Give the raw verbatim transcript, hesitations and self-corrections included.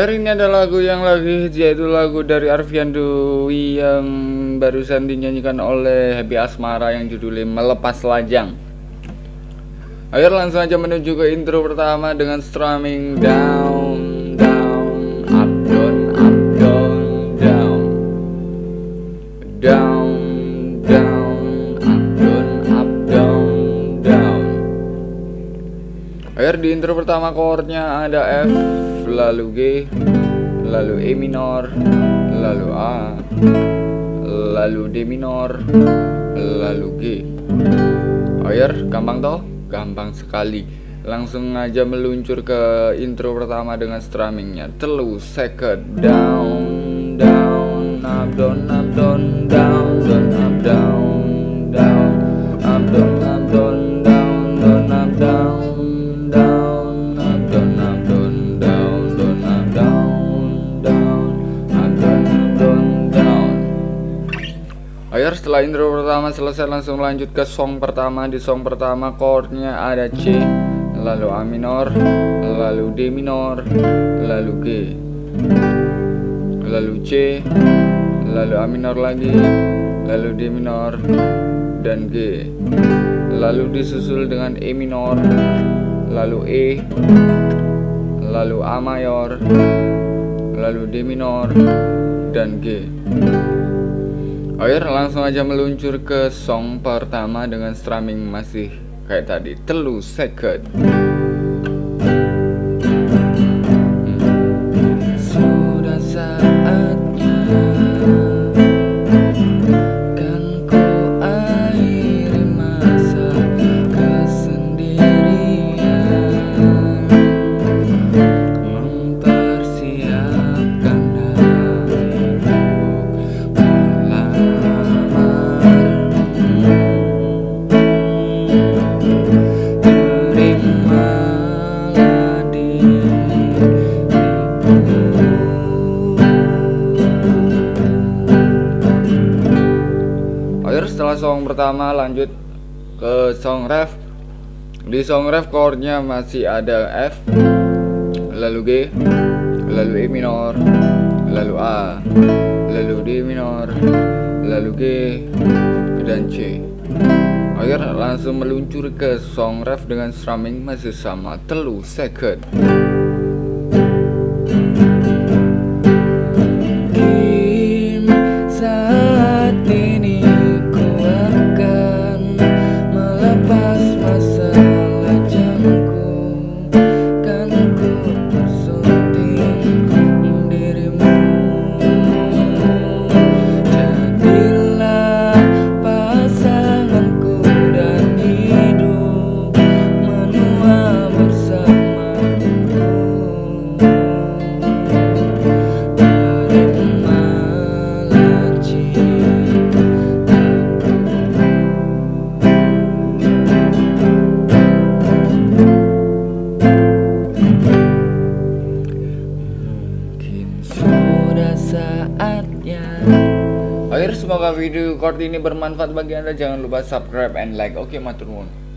terakhir ini ada lagu yang lagi hits, yaitu lagu dari Arvian Dwi yang barusan dinyanyikan oleh Happy Asmara yang judulnya Melepas Lajang. Ayo langsung aja menuju ke intro pertama dengan strumming down, down, up, down, up, down, down, down, down, up, down, up, down, down. Ayo di intro pertama chordnya ada F, lalu G, lalu E minor, lalu A, lalu D minor, lalu G. Ayo, gampang toh? Gampang sekali. Langsung aja meluncur ke intro pertama dengan strummingnya. Telu second down, down, up, down, up, down, down, down, up, down, down, up, down, up, down, down, down, up, down, down, up, down, up, down, down. Ayo setelah intro pertama selesai langsung lanjut ke song pertama. Di song pertama chordnya ada C, lalu A minor, lalu D minor, lalu G, lalu C, lalu A minor lagi, lalu D minor, dan G. Lalu disusul dengan E minor, lalu E, lalu A mayor, lalu D minor, dan G. Ayo langsung aja meluncur ke song pertama dengan strumming masih kayak tadi. Telu second. Sudah saatnya kan ku akhiri masa kesendirian, mempersiapkan song pertama. Lanjut ke song ref. Di song ref chordnya masih ada F, lalu G, lalu E minor, lalu A, lalu D minor, lalu G, dan C. Ayo langsung meluncur ke song ref dengan strumming masih sama. Telu second. Akhir, semoga video chord ini bermanfaat bagi Anda. Jangan lupa subscribe and like. Oke, matur nuwun.